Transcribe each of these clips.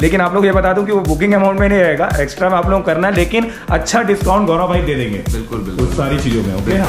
लेकिन आप लोग ये बता दूं कि वो बुकिंग अमाउंट में नहीं रहेगा, एक्स्ट्रा में आप लोग करना है, लेकिन अच्छा डिस्काउंट गौरव भाई दे देंगे बिल्कुल बिल्कुल तो सारी चीजों में। ओके हाँ।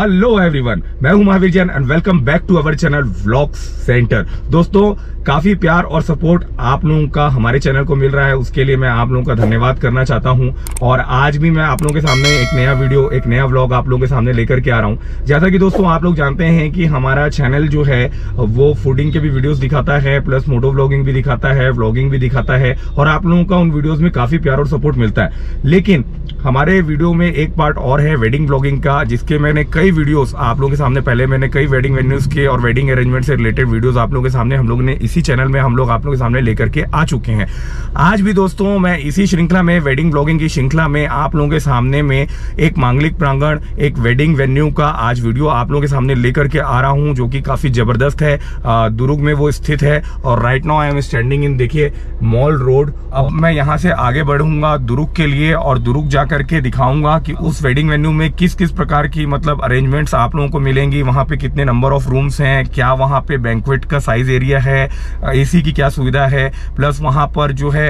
हेलो एवरीवन, मैं हूं Mahavir Jain and welcome back to our channel vlog centre. दोस्तों, काफी प्यार और सपोर्ट आप लोगों का हमारे चैनल को मिल रहा है, उसके लिए मैं आप लोगों का धन्यवाद करना चाहता हूं। और आज भी मैं आप लोगों के सामने एक नया वीडियो, एक नया व्लॉग आप लोगों के सामने लेकर के आ रहा हूं। जैसा कि दोस्तों आप लोग जानते हैं कि हमारा चैनल जो है वो फूडिंग के भी वीडियोस दिखाता है, प्लस मोटो व्लॉगिंग भी दिखाता है, व्लॉगिंग भी दिखाता है, और आप लोगों का उन वीडियोज में काफी प्यार और सपोर्ट मिलता है। लेकिन हमारे वीडियो में एक पार्ट और है वेडिंग व्लॉगिंग का, जिसके मैंने कई वीडियोस आप लोगों के सामने, पहले मैंने कई वेडिंग वेन्यूज के और वेडिंग अरेंजमेंट से रिलेटेड वीडियोस आप लोगों के सामने, हम लोग ने इसी चैनल में हम लोग आप लोगों के सामने लेकर के आ चुके हैं। आज भी दोस्तों मैं इसी श्रृंखला में, वेडिंग व्लॉगिंग की श्रृंखला में आप लोगों के सामने में एक मांगलिक प्रांगण, एक वेडिंग वेन्यू का आज वीडियो आप लोगों के सामने लेकर के आ रहा हूँ, जो कि काफी जबरदस्त है। दुर्ग में वो स्थित है और right now I am standing in, देखिए, मॉल रोड। अब मैं यहाँ से आगे बढ़ूंगा दुर्ग के लिए और दुर्ग जा करके दिखाऊंगा कि उस वेडिंग वेन्यू में किस किस प्रकार की मतलब अरेंजमेंट्स आप लोगों को मिलेंगी, वहां पे कितने नंबर ऑफ रूम्स हैं, क्या वहां पे बैंक्वेट का साइज एरिया है, एसी की क्या सुविधा है, प्लस वहां पर जो है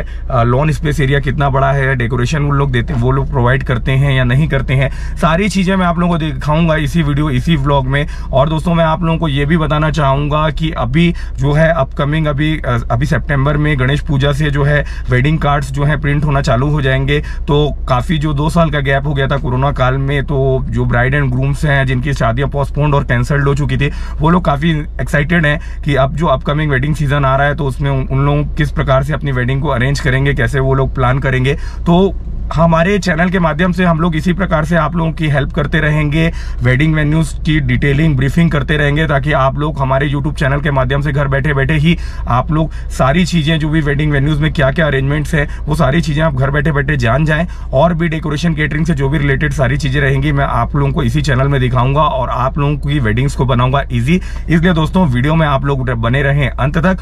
लॉन स्पेस एरिया कितना बड़ा है, डेकोरेशन वो लोग देते हैं, वो लोग प्रोवाइड करते हैं या नहीं करते हैं, सारी चीजें मैं आप लोगों को दिखाऊंगा इसी वीडियो, इसी व्लॉग में। और दोस्तों मैं आप लोगों को ये भी बताना चाहूंगा कि अभी जो है अपकमिंग अभी सेप्टेम्बर में गणेश पूजा से जो है वेडिंग कार्ड्स जो है प्रिंट होना चालू हो जाएंगे। तो काफी जो 2 साल का गैप हो गया था कोरोना काल में, तो जो ब्राइड एंड ग्रूम्स हैं जिनकी शादियां पोस्टपोन्ड और कैंसल्ड हो चुकी थी, वो लोग काफी एक्साइटेड हैं कि अब जो अपकमिंग वेडिंग सीजन आ रहा है तो उसमें उन लोग किस प्रकार से अपनी वेडिंग को अरेंज करेंगे, कैसे वो लोग प्लान करेंगे। तो हमारे चैनल के माध्यम से हम लोग इसी प्रकार से आप लोगों की हेल्प करते रहेंगे, वेडिंग वेन्यूज की डिटेलिंग, ब्रीफिंग करते रहेंगे, ताकि आप लोग हमारे यूट्यूब चैनल के माध्यम से घर बैठे बैठे ही आप लोग सारी चीज़ें, जो भी वेडिंग वेन्यूज में क्या क्या अरेंजमेंट्स हैं, वो सारी चीज़ें आप घर बैठे बैठे जान जाएं। और भी डेकोरेशन केटरिंग से जो भी रिलेटेड सारी चीज़ें रहेंगी मैं आप लोगों को इसी चैनल में दिखाऊंगा और आप लोगों की वेडिंग्स को बनाऊंगा ईजी। इसलिए दोस्तों वीडियो में आप लोग बने रहें अंत तक।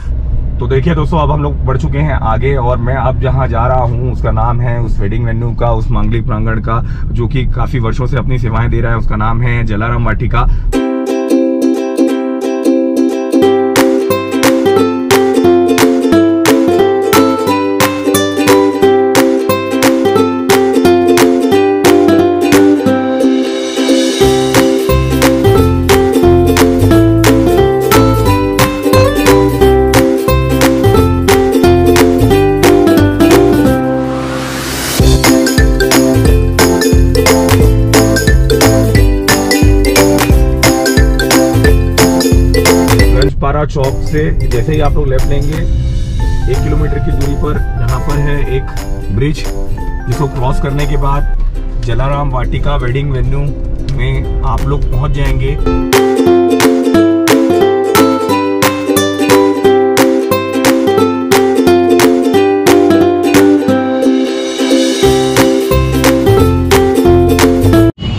तो देखिए दोस्तों, अब हम लोग बढ़ चुके हैं आगे और मैं अब जहाँ जा रहा हूँ उसका नाम है, उस वेडिंग वेन्यू का, उस मांगलिक प्रांगण का, जो कि काफ़ी वर्षों से अपनी सेवाएं दे रहा है, उसका नाम है जलाराम वाटिका। गंजपारा चौक से जैसे ही आप लोग लेफ्ट लेंगे, 1 किलोमीटर की दूरी पर यहाँ पर है एक ब्रिज, जिसको क्रॉस करने के बाद जलाराम वाटिका वेडिंग वेन्यू में आप लोग पहुँच जाएंगे।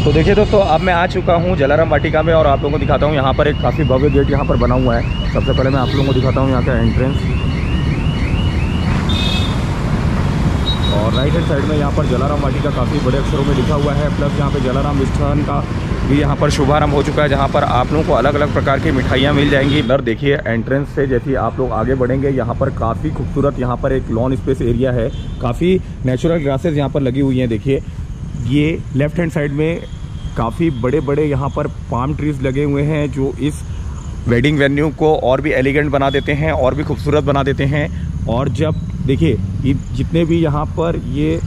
तो देखिए दोस्तों, अब मैं आ चुका हूँ जलाराम वाटिका में और आप लोगों को दिखाता हूँ, यहाँ पर एक काफ़ी भव्य गेट यहाँ पर बना हुआ है। सबसे पहले मैं आप लोगों को दिखाता हूँ यहाँ का एंट्रेंस, और राइट हैंड साइड में यहाँ पर जलाराम वाटिका काफ़ी बड़े अक्षरों में लिखा हुआ है, प्लस यहाँ पे जलाराम मिष्ठान का भी यहाँ पर शुभारंभ हो चुका है, जहाँ पर आप लोगों को अलग अलग प्रकार की मिठाइयाँ मिल जाएंगी। इधर देखिए एंट्रेंस से जैसे आप लोग आगे बढ़ेंगे, यहाँ पर काफ़ी खूबसूरत यहाँ पर एक लॉन स्पेस एरिया है, काफ़ी नेचुरल ग्रासेस यहाँ पर लगी हुई हैं। देखिए ये लेफ्ट हैंड साइड में काफ़ी बड़े बड़े यहाँ पर पाम ट्रीज़ लगे हुए हैं, जो इस वेडिंग वेन्यू को और भी एलिगेंट बना देते हैं और भी खूबसूरत बना देते हैं। और जब देखिए जितने भी यहाँ पर ये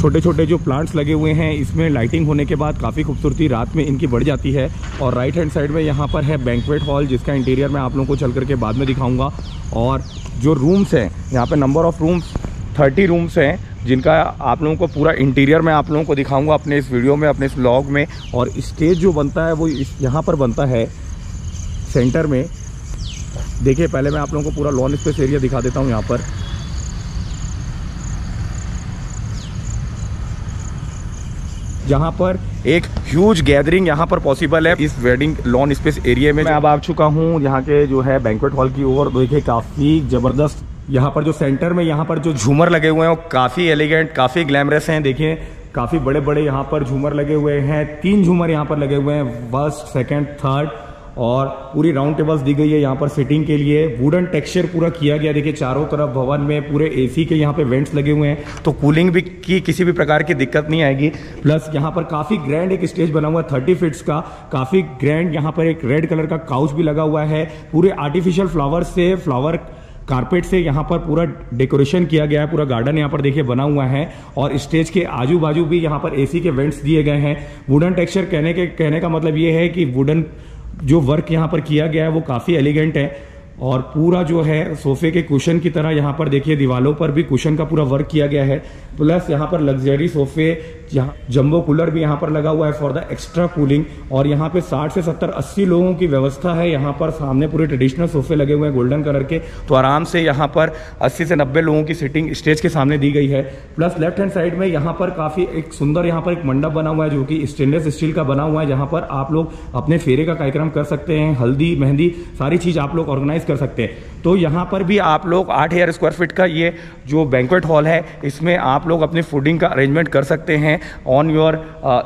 छोटे छोटे जो प्लांट्स लगे हुए हैं, इसमें लाइटिंग होने के बाद काफ़ी खूबसूरती रात में इनकी बढ़ जाती है। और राइट हैंड साइड में यहाँ पर है बैंक्वेट हॉल, जिसका इंटीरियर मैं आप लोगों को चल करके बाद में दिखाऊंगा। और जो रूम्स हैं यहाँ पर नंबर ऑफ़ रूम्स 30 रूम्स हैं, जिनका आप लोगों को पूरा इंटीरियर मैं आप लोगों को दिखाऊँगा अपने इस वीडियो में, अपने इस व्लॉग में। और स्टेज जो बनता है वो यहाँ पर बनता है सेंटर में। देखिए पहले मैं आप लोगों को पूरा लॉन स्पेस एरिया दिखा देता हूँ। यहाँ पर जहाँ पर एक ह्यूज गैदरिंग यहाँ पर पॉसिबल है इस वेडिंग लॉन स्पेस एरिया में। मैं अब आ चुका हूँ यहाँ के जो है बैंक्वेट हॉल की ओर। देखिए काफ़ी ज़बरदस्त यहाँ पर जो सेंटर में यहाँ पर जो झूमर लगे हुए हैं वो काफ़ी एलिगेंट, काफ़ी ग्लैमरस हैं। देखिए काफ़ी बड़े बड़े यहाँ पर झूमर लगे हुए हैं, 3 झूमर यहाँ पर लगे हुए हैं, फर्स्ट, सेकेंड, थर्ड। और पूरी राउंड टेबल्स दी गई है यहाँ पर सिटिंग के लिए। वुडन टेक्सचर पूरा किया गया। देखिए चारों तरफ भवन में पूरे एसी के यहाँ पे वेंट्स लगे हुए हैं, तो कूलिंग भी की किसी भी प्रकार की दिक्कत नहीं आएगी। प्लस यहाँ पर काफ़ी ग्रैंड एक स्टेज बना हुआ है 30 फीट्स का, काफ़ी ग्रैंड यहाँ पर एक रेड कलर का काउच भी लगा हुआ है। पूरे आर्टिफिशियल फ्लावर्स से, फ्लावर कारपेट से यहाँ पर पूरा डेकोरेशन किया गया है। पूरा गार्डन यहाँ पर देखिए बना हुआ है। और स्टेज के आजू बाजू भी यहाँ पर एसी के वेंट्स दिए गए हैं। वुडन टेक्सचर कहने का मतलब ये है कि वुडन जो वर्क यहाँ पर किया गया है वो काफ़ी एलिगेंट है। और पूरा जो है सोफे के कुशन की तरह यहाँ पर देखिए दीवालों पर भी कुशन का पूरा वर्क किया गया है। प्लस यहाँ पर लग्जरी सोफे, यहाँ जंबो कूलर भी यहाँ पर लगा हुआ है फॉर द एक्स्ट्रा कूलिंग। और यहाँ पे 60 से 70-80 लोगों की व्यवस्था है। यहाँ पर सामने पूरे ट्रेडिशनल सोफे लगे हुए हैं गोल्डन कलर के, तो आराम से यहाँ पर 80 से 90 लोगों की सीटिंग स्टेज के सामने दी गई है। प्लस लेफ्ट हैंड साइड में यहाँ पर काफ़ी एक सुंदर यहाँ पर एक मंडप बना हुआ है, जो कि स्टेनलेस स्टील का बना हुआ है, जहाँ पर आप लोग अपने फेरे का कार्यक्रम कर सकते हैं। हल्दी, मेहंदी, सारी चीज़ आप लोग ऑर्गेनाइज कर सकते हैं। तो यहाँ पर भी आप लोग 8,000 स्क्वायर फीट का ये जो बैंक्वेट हॉल है, इसमें आप लोग अपनी फूडिंग का अरेंजमेंट कर सकते हैं on your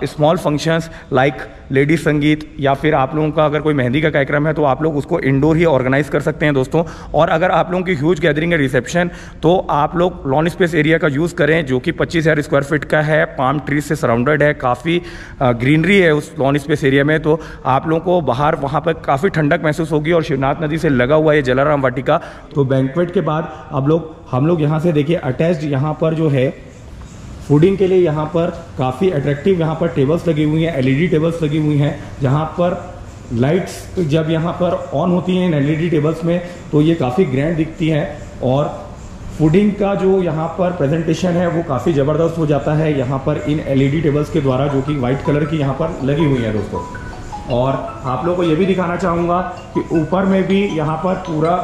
small functions like ladies sangeet, या फिर आप लोगों का अगर कोई मेहंदी का कार्यक्रम है तो आप लोग उसको इंडोर ही ऑर्गेनाइज कर सकते हैं दोस्तों। और अगर आप लोगों की ह्यूज गैदरिंग है रिसेप्शन, तो आप लोग लॉन स्पेस एरिया का यूज़ करें, जो कि 25,000 स्क्वायर फीट का है, पाम ट्रीज से सराउंडेड है, काफ़ी ग्रीनरी है उस लॉन स्पेस एरिया में। तो आप लोगों को बाहर वहाँ पर काफ़ी ठंडक महसूस होगी। और शिवनाथ नदी से लगा हुआ है जलाराम वाटिका। तो बैंक्वेट के बाद अब लोग हम यहाँ से देखिए अटैच्ड यहाँ पर जो है फूडिंग के लिए यहाँ पर काफ़ी अट्रैक्टिव यहाँ पर टेबल्स लगी हुई हैं, एलईडी टेबल्स लगी हुई हैं, जहाँ पर लाइट्स जब यहाँ पर ऑन होती हैं इन एलईडी टेबल्स में तो ये काफ़ी ग्रैंड दिखती हैं। और फूडिंग का जो यहाँ पर प्रेजेंटेशन है वो काफ़ी ज़बरदस्त हो जाता है यहाँ पर इन एलईडी टेबल्स के द्वारा, जो कि वाइट कलर की यहाँ पर लगी हुई है दोस्तों। और आप लोगों को ये भी दिखाना चाहूँगा कि ऊपर में भी यहाँ पर पूरा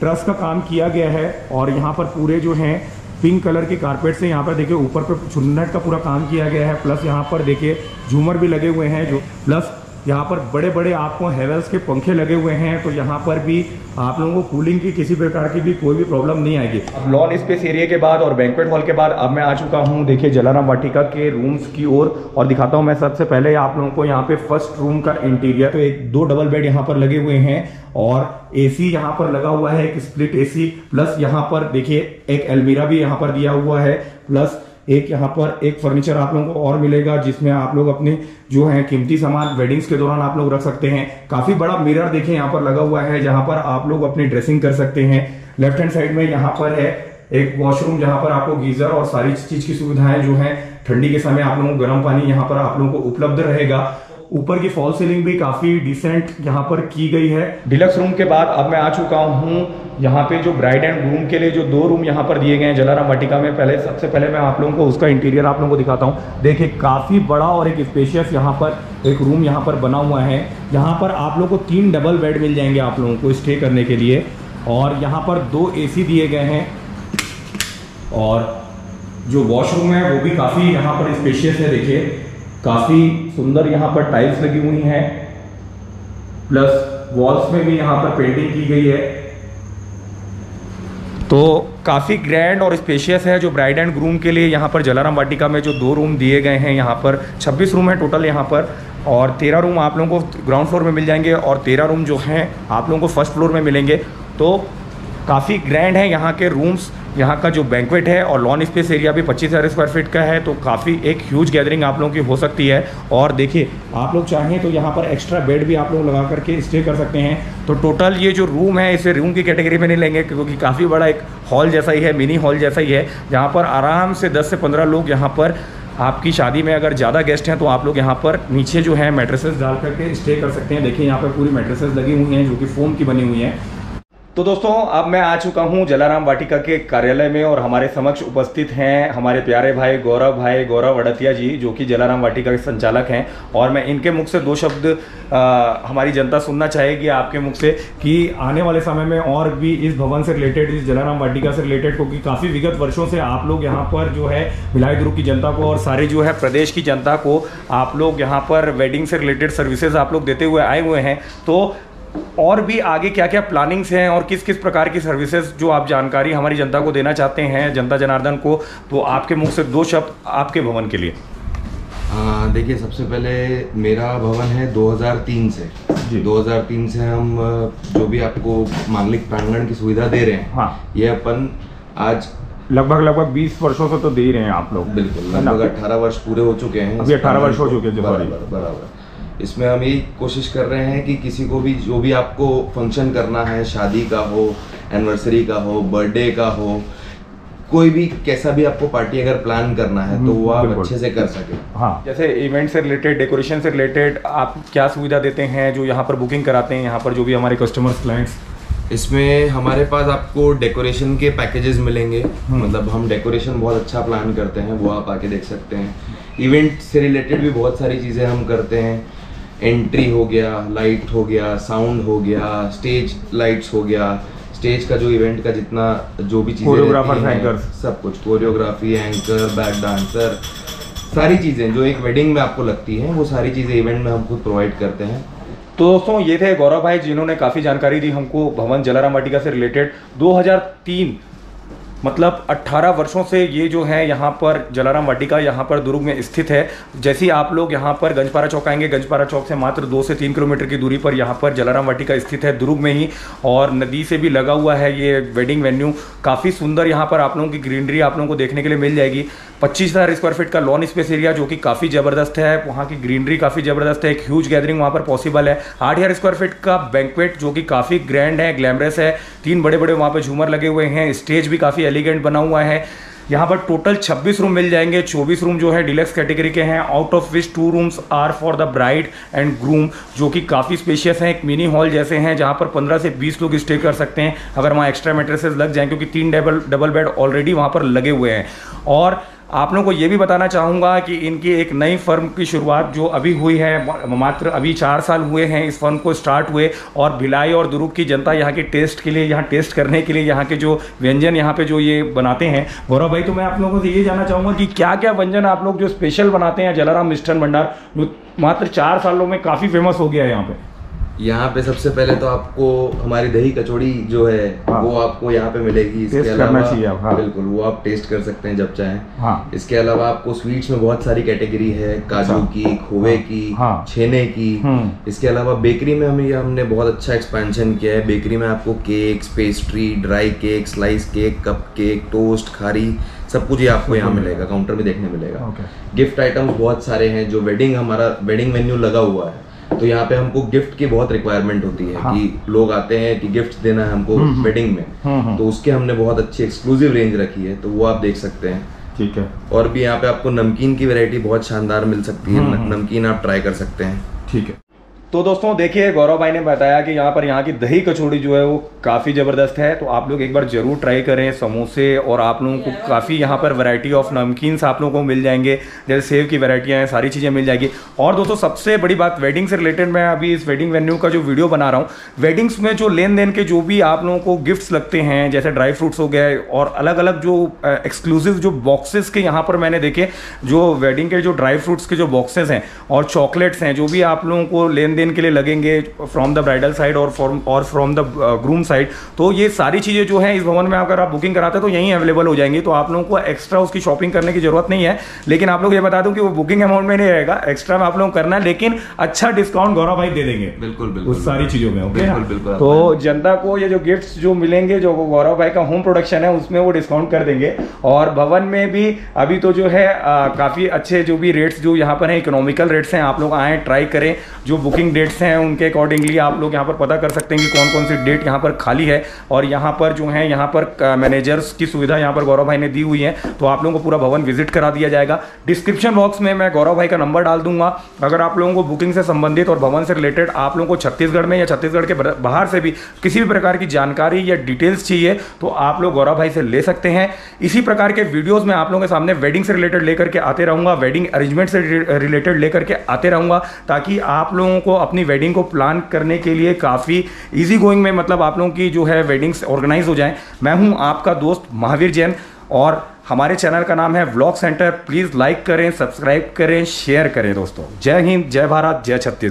ट्रस का काम किया गया है। और यहाँ पर पूरे जो हैं पिंक कलर के कारपेट से यहाँ पर देखिए ऊपर पे चुन्नट का पूरा काम किया गया है। प्लस यहाँ पर देखिए झूमर भी लगे हुए हैं, जो प्लस यहाँ पर बड़े बड़े आपको हैवेल्स के पंखे लगे हुए हैं, तो यहाँ पर भी आप लोगों को कूलिंग की किसी प्रकार की भी कोई भी प्रॉब्लम नहीं आएगी। अब लॉन स्पेस एरिया के बाद और बैंक्वेट हॉल के बाद अब मैं आ चुका हूँ देखिए जलाराम वाटिका के रूम्स की ओर। और दिखाता हूँ मैं सबसे पहले आप लोगों को यहाँ पे फर्स्ट रूम का इंटीरियर। तो 1-2 डबल बेड यहाँ पर लगे हुए हैं और एसी यहाँ पर लगा हुआ है, एक स्प्लिट एसी। प्लस यहाँ पर देखिए एक अलमीरा भी यहाँ पर दिया हुआ है। प्लस एक यहाँ पर एक फर्नीचर आप लोगों को और मिलेगा, जिसमें आप लोग अपने जो है कीमती सामान वेडिंग्स के दौरान आप लोग रख सकते हैं। काफी बड़ा मिरर देखिए यहाँ पर लगा हुआ है, जहाँ पर आप लोग अपनी ड्रेसिंग कर सकते हैं। लेफ्ट हैंड साइड में यहाँ पर है एक वॉशरूम, जहाँ पर आपको गीजर और सारी चीज की सुविधाएं जो है ठंडी के समय आप लोगों को गर्म पानी यहाँ पर आप लोगों को उपलब्ध रहेगा। ऊपर की फॉल सीलिंग भी काफी डिसेंट यहाँ पर की गई है। डिलक्स रूम के बाद अब मैं आ चुका हूँ यहाँ पे जो ब्राइड एंड ग्रूम के लिए जो 2 रूम यहाँ पर दिए गए हैं जलाराम वाटिका में। सबसे पहले मैं आप लोगों को उसका इंटीरियर आप लोगों को दिखाता हूँ। देखिए काफ़ी बड़ा और एक स्पेशियस यहाँ पर एक रूम यहाँ पर बना हुआ है, यहाँ पर आप लोगों को 3 डबल बेड मिल जाएंगे आप लोगों को स्टे करने के लिए। और यहाँ पर 2 AC दिए गए हैं। और जो वॉशरूम है वो भी काफ़ी यहाँ पर स्पेशियस है। देखिए काफ़ी सुंदर यहाँ पर टाइल्स लगी हुई हैं, प्लस वॉल्स में भी यहाँ पर पेंटिंग की गई है, तो काफ़ी ग्रैंड और स्पेशियस है जो ब्राइड एंड ग्रूम के लिए यहाँ पर जलाराम वाटिका में जो 2 रूम दिए गए हैं। यहाँ पर 26 रूम है टोटल यहाँ पर। और 13 रूम आप लोगों को ग्राउंड फ्लोर में मिल जाएंगे और 13 रूम जो हैं आप लोगों को फर्स्ट फ्लोर में मिलेंगे। तो काफ़ी ग्रैंड है यहाँ के रूम्स। यहाँ का जो बैंक्वेट है और लॉन स्पेस एरिया भी 25000 स्क्वायर फीट का है, तो काफ़ी एक ह्यूज गैदरिंग आप लोगों की हो सकती है। और देखिए आप लोग चाहें तो यहाँ पर एक्स्ट्रा बेड भी आप लोग लगा करके स्टे कर सकते हैं। तो टोटल ये जो रूम है इसे रूम की कैटेगरी में नहीं लेंगे क्योंकि काफ़ी बड़ा एक हॉल जैसा ही है, मिनी हॉल जैसा ही है, जहाँ पर आराम से 10 से 15 लोग यहाँ पर, आपकी शादी में अगर ज़्यादा गेस्ट हैं तो आप लोग यहाँ पर नीचे जो है मैट्रेसेस डाल करके स्टे कर सकते हैं। देखिए यहाँ पर पूरी मैट्रेसेस लगी हुई हैं जो कि फोम की बनी हुई हैं। तो दोस्तों अब मैं आ चुका हूं जलाराम वाटिका के कार्यालय में और हमारे समक्ष उपस्थित हैं हमारे प्यारे भाई गौरव अड़तिया जी जो कि जलाराम वाटिका के संचालक हैं। और मैं इनके मुख से दो शब्द हमारी जनता सुनना चाहेगी आपके मुख से कि आने वाले समय में और भी इस भवन से रिलेटेड, इस जलाराम वाटिका से रिलेटेड, क्योंकि काफ़ी विगत वर्षों से आप लोग यहाँ पर जो है भिलाई दुर्ग की जनता को और सारे जो है प्रदेश की जनता को आप लोग यहाँ पर वेडिंग से रिलेटेड सर्विसेज आप लोग देते हुए आए हुए हैं। तो और भी आगे क्या क्या प्लानिंग्स हैं और किस किस प्रकार की सर्विसेज जो आप जानकारी हमारी जनता को देना चाहते हैं, जनता जनार्दन को, तो आपके मुख से दो शब्द आपके भवन के लिए। देखिए सबसे पहले मेरा भवन है 2003 से जी। 2003 से हम जो भी आपको मांगलिक प्रांगण की सुविधा दे रहे हैं, हाँ, ये अपन आज लगभग 20 वर्षों से तो दे रहे हैं आप लोग। बिल्कुल, लगभग 18 वर्ष पूरे हो चुके हैं, अभी 18 वर्ष हो चुके हैं बराबर। इसमें हम यही कोशिश कर रहे हैं कि किसी को भी जो भी आपको फंक्शन करना है, शादी का हो, एनिवर्सरी का हो, बर्थडे का हो, कोई भी कैसा भी आपको पार्टी अगर प्लान करना है तो वो आप अच्छे से कर सके। हाँ, जैसे इवेंट से रिलेटेड, डेकोरेशन से रिलेटेड आप क्या सुविधा देते हैं जो यहाँ पर बुकिंग कराते हैं यहाँ पर जो भी हमारे कस्टमर्स क्लाइंट्स? इसमें हमारे पास आपको डेकोरेशन के पैकेजेस मिलेंगे, मतलब हम डेकोरेशन बहुत अच्छा प्लान करते हैं, वो आप आके देख सकते हैं। इवेंट से रिलेटेड भी बहुत सारी चीज़ें हम करते हैं, एंट्री हो गया, लाइट हो गया, साउंड हो गया, स्टेज लाइट्स हो गया, स्टेज का जो इवेंट का जितना जो भी चीज़ें, कोरियोग्राफर, एंकर, सब कुछ, कोरियोग्राफी, एंकर, बैक डांसर, सारी चीज़ें जो एक वेडिंग में आपको लगती हैं वो सारी चीज़ें इवेंट में हम खुद प्रोवाइड करते हैं। तो दोस्तों ये थे गौरव भाई जिन्होंने काफ़ी जानकारी दी हमको भवन जलाराम वाटिका से रिलेटेड। 2003 मतलब 18 वर्षों से ये जो है यहाँ पर जलाराम वाटिका यहाँ पर दुर्ग में स्थित है। जैसे ही आप लोग यहाँ पर गंजपारा चौक आएंगे, गंजपारा चौक से मात्र 2 से 3 किलोमीटर की दूरी पर यहाँ पर जलाराम वाटिका स्थित है दुर्ग में ही, और नदी से भी लगा हुआ है ये वेडिंग वेन्यू। काफ़ी सुंदर यहाँ पर आप लोगों की ग्रीनरी आप लोगों को देखने के लिए मिल जाएगी। 25000 स्क्वायर फीट का लॉन स्पेस एरिया जो कि काफ़ी ज़बरदस्त है, वहाँ की ग्रीनरी काफ़ी ज़बरदस्त है, एक ह्यूज गैदरिंग वहाँ पर पॉसिबल है। 8000 स्क्वायर फीट का बैंक्वेट जो कि काफ़ी ग्रैंड है, ग्लैमरस है, 3 बड़े बड़े वहाँ पर झूमर लगे हुए हैं, स्टेज भी काफ़ी एलिगेंट बना हुआ है। यहाँ पर टोटल 26 रूम मिल जाएंगे, 24 रूम जो है डिलक्स कैटेगरी के हैं, out of which 2 rooms are for the bride and groom, जो कि काफ़ी स्पेशियस हैं, एक मिनी हॉल जैसे हैं जहाँ पर 15 से 20 लोग स्टे कर सकते हैं अगर वहाँ एक्स्ट्रा मैट्रेसेस लग जाएँ, क्योंकि 3 डबल बेड ऑलरेडी वहाँ पर लगे हुए हैं। और आप लोगों को ये भी बताना चाहूँगा कि इनकी एक नई फर्म की शुरुआत जो अभी हुई है, मात्र अभी 4 साल हुए हैं इस फर्म को स्टार्ट हुए, और भिलाई और दुर्ग की जनता यहाँ के टेस्ट के लिए, यहाँ टेस्ट करने के लिए यहाँ के जो व्यंजन यहाँ पे जो ये बनाते हैं गौरव भाई, तो मैं आप लोगों से ये जानना चाहूँगा कि क्या क्या व्यंजन आप लोग जो स्पेशल बनाते हैं जलाराम मिष्ठान भंडार, जो मात्र 4 सालों में काफ़ी फेमस हो गया है यहाँ पर? यहाँ पे सबसे पहले तो आपको हमारी दही कचौड़ी जो है, हाँ, वो आपको यहाँ पे मिलेगी। इसके अलावा, हाँ, बिल्कुल वो आप टेस्ट कर सकते हैं जब चाहें। हाँ, इसके अलावा आपको स्वीट्स में बहुत सारी कैटेगरी है, काजू की, खोए की, हाँ, छेने की। इसके अलावा बेकरी में हमने बहुत अच्छा एक्सपेंशन किया है। बेकरी में आपको cakes, pastry, dry cake, slice cake, cup cake, toast, खारी, सब कुछ ये आपको यहाँ मिलेगा, काउंटर में देखने मिलेगा। गिफ्ट आइटम्स बहुत सारे हैं, जो वेडिंग, हमारा वेडिंग मेन्यू लगा हुआ है तो यहाँ पे हमको गिफ्ट की बहुत रिक्वायरमेंट होती है, हाँ, कि लोग आते हैं कि गिफ्ट देना है हमको वेडिंग में, तो उसके हमने बहुत अच्छी एक्सक्लूसिव रेंज रखी है, तो वो आप देख सकते हैं। ठीक है। और भी यहाँ पे आपको नमकीन की वैरायटी बहुत शानदार मिल सकती है, नमकीन आप ट्राई कर सकते हैं। ठीक है। तो दोस्तों देखिए गौरव भाई ने बताया कि यहाँ की दही कचौड़ी जो है वो काफ़ी ज़बरदस्त है, तो आप लोग एक बार ज़रूर ट्राई करें। समोसे और आप लोगों को काफ़ी यहाँ पर वैरायटी ऑफ नमकीन्स आप लोगों को मिल जाएंगे, जैसे सेव की वैरायटियाँ हैं, सारी चीज़ें मिल जाएगी। और दोस्तों सबसे बड़ी बात वेडिंग से रिलेटेड, मैं अभी इस वेडिंग वेन्यू का जो वीडियो बना रहा हूँ, वेडिंग्स में जो लेन देन के जो भी आप लोगों को गिफ्ट्स लगते हैं, जैसे ड्राई फ्रूट्स हो गए और अलग अलग जो एक्सक्लूसिव जो बॉक्सेस के यहाँ पर मैंने देखे, जो वेडिंग के जो ड्राई फ्रूट्स के जो बॉक्सेज हैं और चॉकलेट्स हैं, जो भी आप लोगों को लेन दिन के लिए लगेंगे फ्रॉम द ब्राइडल साइड और फ्रॉम द ग्रूम साइड। तो ये सारी चीज़ें जो हैं इस भवन में अगर आप बुकिंग कराते हैं तो यहीं अवेलेबल हो जाएंगी, तो आप लोगों को एक्स्ट्रा उसकी शॉपिंग करने की जरूरत नहीं है। लेकिन आप लोग ये बता दूं कि वो बुकिंग अमाउंट में नहीं रहेगा, एक्स्ट्रा में आप लोगों को करना है, लेकिन अच्छा डिस्काउंट गौरव भाई दे देंगे बिल्कुल उस सारी चीज़ों में। बिल्कुल तो जनता को ये जो गिफ्ट जो मिलेंगे जो गौरव भाई का होम प्रोडक्शन है उसमें वो डिस्काउंट कर देंगे। और भवन में भी अभी तो जो है काफ़ी अच्छे जो भी रेट्स जो यहाँ पर हैं इकोनॉमिकल रेट्स हैं, आप लोग आएँ ट्राई करें, जो बुकिंग डेट्स हैं उनके अकॉर्डिंगली आप लोग यहाँ पर पता कर सकते हैं कि कौन कौन सी डेट यहाँ पर खाली है। और यहाँ पर जो है यहाँ पर मैनेजर्स की सुविधा यहाँ पर गौरव भाई ने दी हुई है, तो आप लोगों को पूरा भवन विजिट करा दिया जाएगा। डिस्क्रिप्शन बॉक्स में मैं गौरव भाई का नंबर डाल दूंगा, अगर आप लोगों को बुकिंग से संबंधित और भवन से रिलेटेड आप लोगों को छत्तीसगढ़ में या छत्तीसगढ़ के बाहर से भी किसी भी प्रकार की जानकारी या डिटेल्स चाहिए तो आप लोग गौरव भाई से ले सकते हैं। इसी प्रकार के वीडियोज़ में आप लोगों के सामने वेडिंग से रिलेटेड लेकर के आते रहूँगा, वेडिंग अरेंजमेंट से रिलेटेड लेकर के आते रहूँगा, ताकि आप लोगों को अपनी वेडिंग को प्लान करने के लिए काफ़ी ईजी गोइंग में मतलब आप लोगों की जो है वेडिंग्स ऑर्गेनाइज हो जाएं। मैं हूं आपका दोस्त महावीर जैन और हमारे चैनल का नाम है व्लॉग सेंटर। प्लीज़ लाइक करें, सब्सक्राइब करें, शेयर करें दोस्तों। जय हिंद, जय भारत, जय छत्तीसगढ़।